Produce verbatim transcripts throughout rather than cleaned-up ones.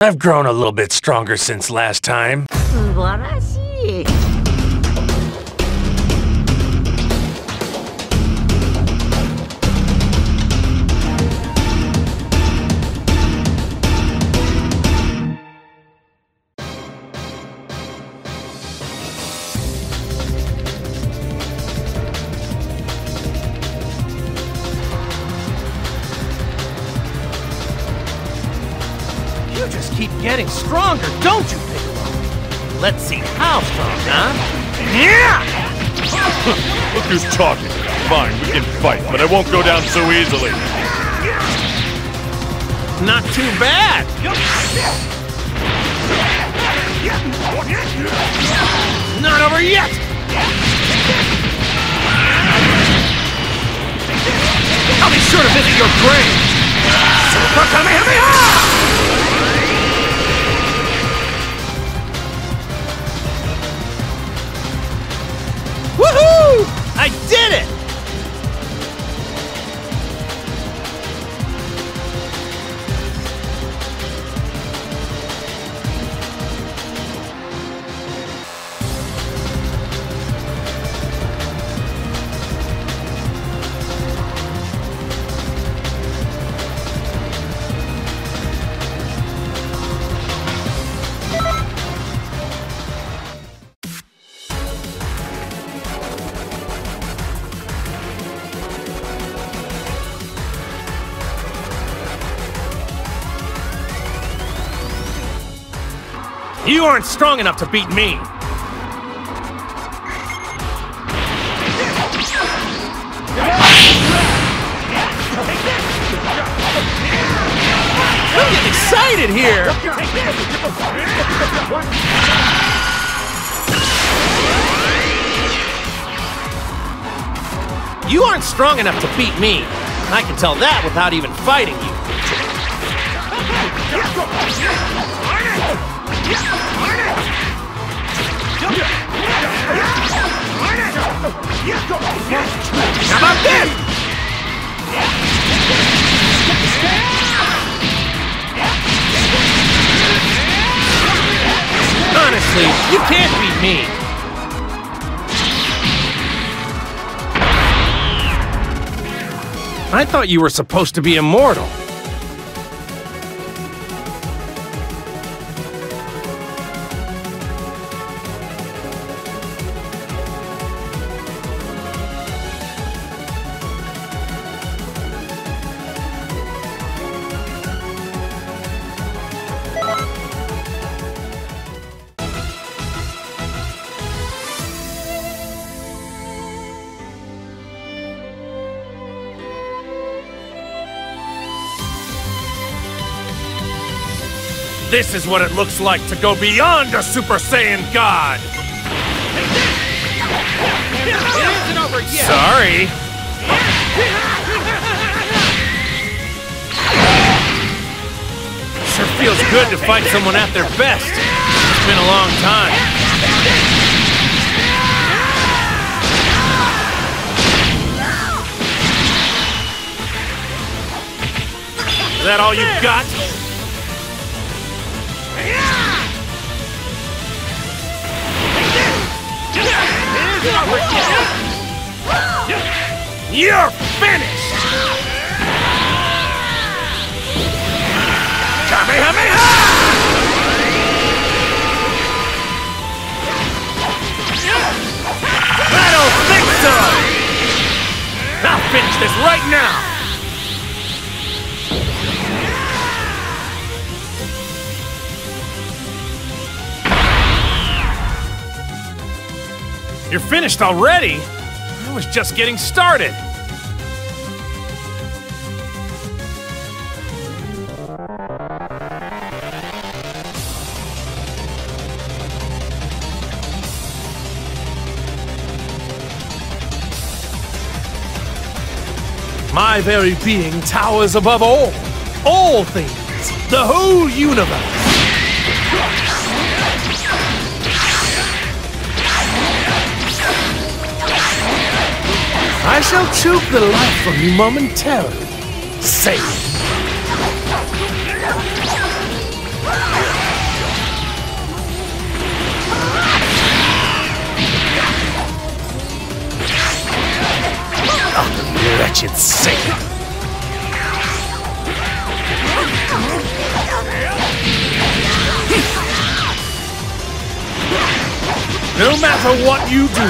I've grown a little bit stronger since last time. You just keep getting stronger, don't you, Piccolo? Let's see how strong, huh? Yeah! Look who's talking. Fine, we can fight, but I won't go down so easily. Not too bad! Not over yet! I'll be sure to visit your grave! Super Kamehameha! Woohoo! I did it! You aren't strong enough to beat me! I'm getting excited here! You aren't strong enough to beat me! I can tell that without even fighting you! How about this? Honestly, you can't beat me. I thought you were supposed to be immortal. This is what it looks like to go beyond a Super Saiyan God! Sorry! Sure feels good to fight someone at their best. It's been a long time. Is that all you've got? You're finished! Kamehameha! I don't think so! I'll finish this right now! You're finished already? I was just getting started. My very being towers above all, all things, the whole universe. I shall choke the life from you momentarily. Safe. No matter what you do,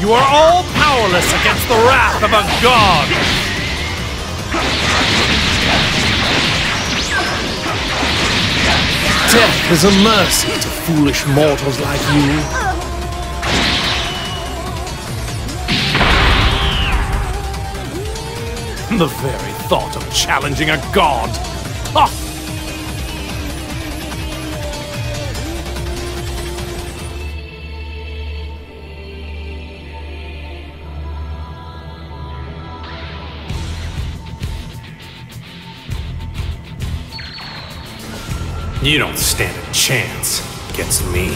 you are all powerless against the wrath of a god! Death is a mercy to foolish mortals like you. The very thought of challenging a god! Ha! You don't stand a chance against me.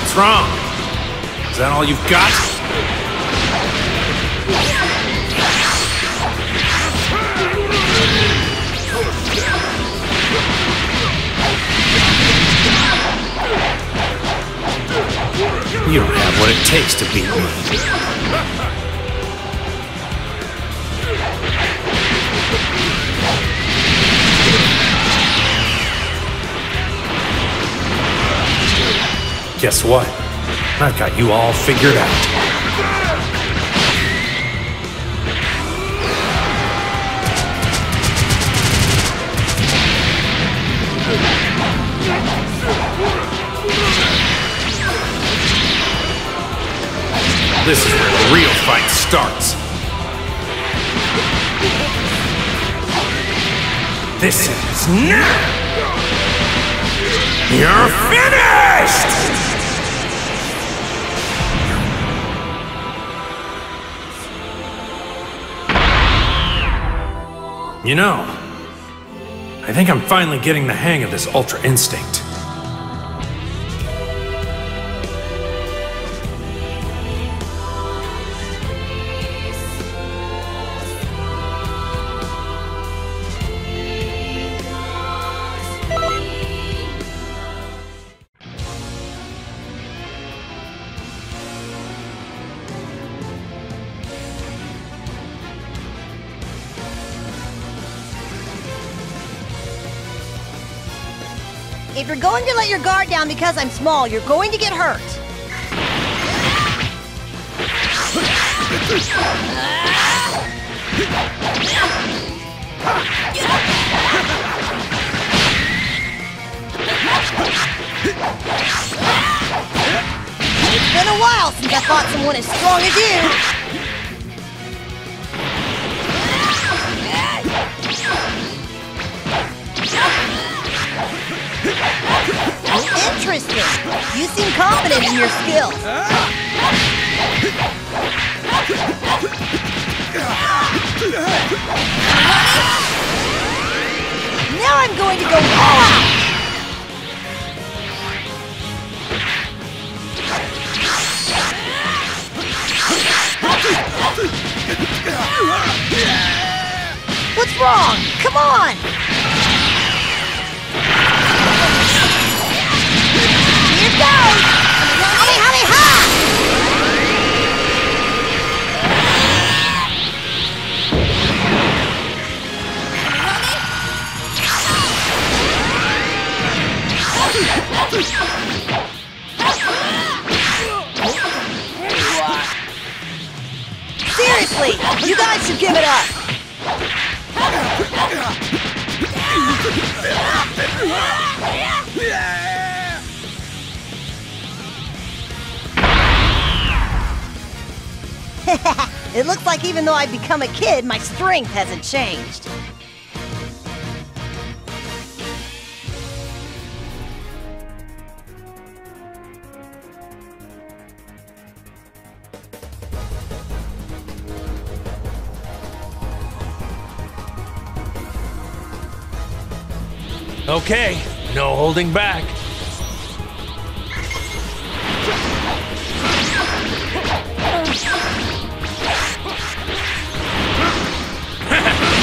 What's wrong? Is that all you've got? You don't have what it takes to beat me. Guess what? I've got you all figured out. This is where the real fight starts. This is now! You're finished! You know, I think I'm finally getting the hang of this Ultra Instinct. If you're going to let your guard down because I'm small, you're going to get hurt. It's been a while since I fought someone as strong as you. Interesting. You seem confident in your skills. Now I'm going to go all out. What's wrong? Come on! Seriously, you guys should give it up. It looks like even though I've become a kid, my strength hasn't changed. Okay, no holding back.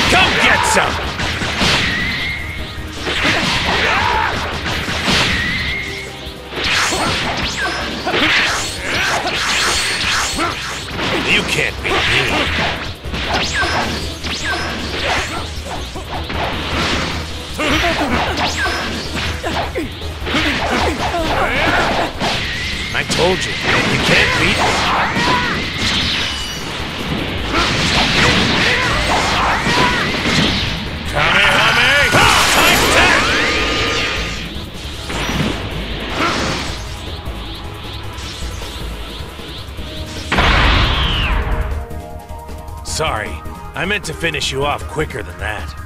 Come get some! told you, you can't beat me. Kamehame! Times ten! Sorry, I meant to finish you off quicker than that.